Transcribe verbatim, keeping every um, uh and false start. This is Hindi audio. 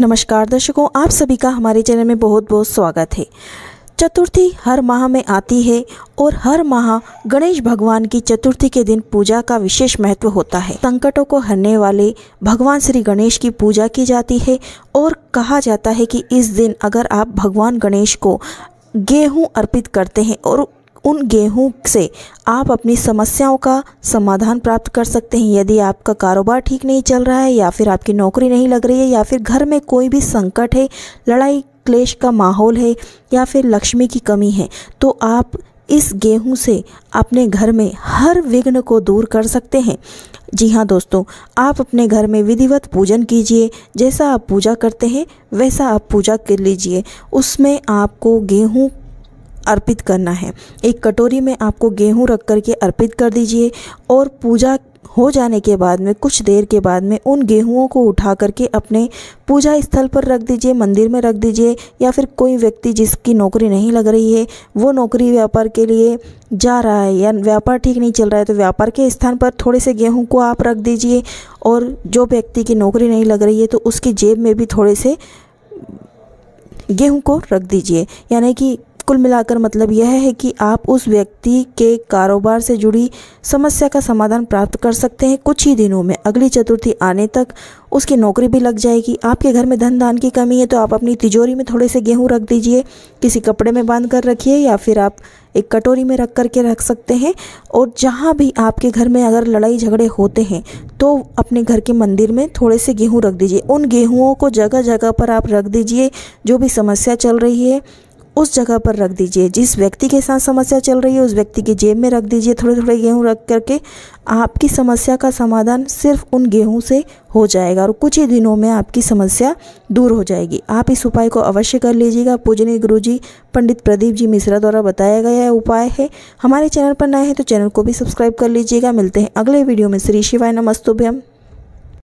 नमस्कार दर्शकों, आप सभी का हमारे चैनल में बहुत बहुत स्वागत है। चतुर्थी हर माह में आती है और हर माह गणेश भगवान की चतुर्थी के दिन पूजा का विशेष महत्व होता है। संकटों को हरने वाले भगवान श्री गणेश की पूजा की जाती है और कहा जाता है कि इस दिन अगर आप भगवान गणेश को गेहूं अर्पित करते हैं और उन गेहूं से आप अपनी समस्याओं का समाधान प्राप्त कर सकते हैं। यदि आपका कारोबार ठीक नहीं चल रहा है या फिर आपकी नौकरी नहीं लग रही है या फिर घर में कोई भी संकट है, लड़ाई क्लेश का माहौल है या फिर लक्ष्मी की कमी है, तो आप इस गेहूं से अपने घर में हर विघ्न को दूर कर सकते हैं। जी हाँ दोस्तों, आप अपने घर में विधिवत पूजन कीजिए। जैसा आप पूजा करते हैं वैसा आप पूजा कर लीजिए। उसमें आपको गेहूँ अर्पित करना है। एक कटोरी में आपको गेहूं रख कर के अर्पित कर दीजिए और पूजा हो जाने के बाद में कुछ देर के बाद में उन गेहूँों को उठा करके अपने पूजा स्थल पर रख दीजिए, मंदिर में रख दीजिए। या फिर कोई व्यक्ति जिसकी नौकरी नहीं लग रही है, वो नौकरी व्यापार के लिए जा रहा है या व्यापार ठीक नहीं चल रहा है, तो व्यापार के स्थान पर थोड़े से गेहूँ को आप रख दीजिए। और जो व्यक्ति की नौकरी नहीं लग रही है तो उसकी जेब में भी थोड़े से गेहूँ को रख दीजिए। यानी कि कुल मिलाकर मतलब यह है कि आप उस व्यक्ति के कारोबार से जुड़ी समस्या का समाधान प्राप्त कर सकते हैं। कुछ ही दिनों में अगली चतुर्थी आने तक उसकी नौकरी भी लग जाएगी। आपके घर में धन दान की कमी है तो आप अपनी तिजोरी में थोड़े से गेहूं रख दीजिए, किसी कपड़े में बांध कर रखिए या फिर आप एक कटोरी में रख करके रख सकते हैं। और जहाँ भी आपके घर में अगर लड़ाई झगड़े होते हैं तो अपने घर के मंदिर में थोड़े से गेहूँ रख दीजिए। उन गेहूँों को जगह जगह पर आप रख दीजिए। जो भी समस्या चल रही है उस जगह पर रख दीजिए। जिस व्यक्ति के साथ समस्या चल रही है उस व्यक्ति की जेब में रख दीजिए। थोड़े थोड़े गेहूं रख करके आपकी समस्या का समाधान सिर्फ उन गेहूं से हो जाएगा और कुछ ही दिनों में आपकी समस्या दूर हो जाएगी। आप इस उपाय को अवश्य कर लीजिएगा। पूजनीय गुरुजी पंडित प्रदीप जी मिश्रा द्वारा बताया गया यह उपाय है। हमारे चैनल पर नए हैं तो चैनल को भी सब्सक्राइब कर लीजिएगा। मिलते हैं अगले वीडियो में। श्री शिवाय नमस्तुभ्यम।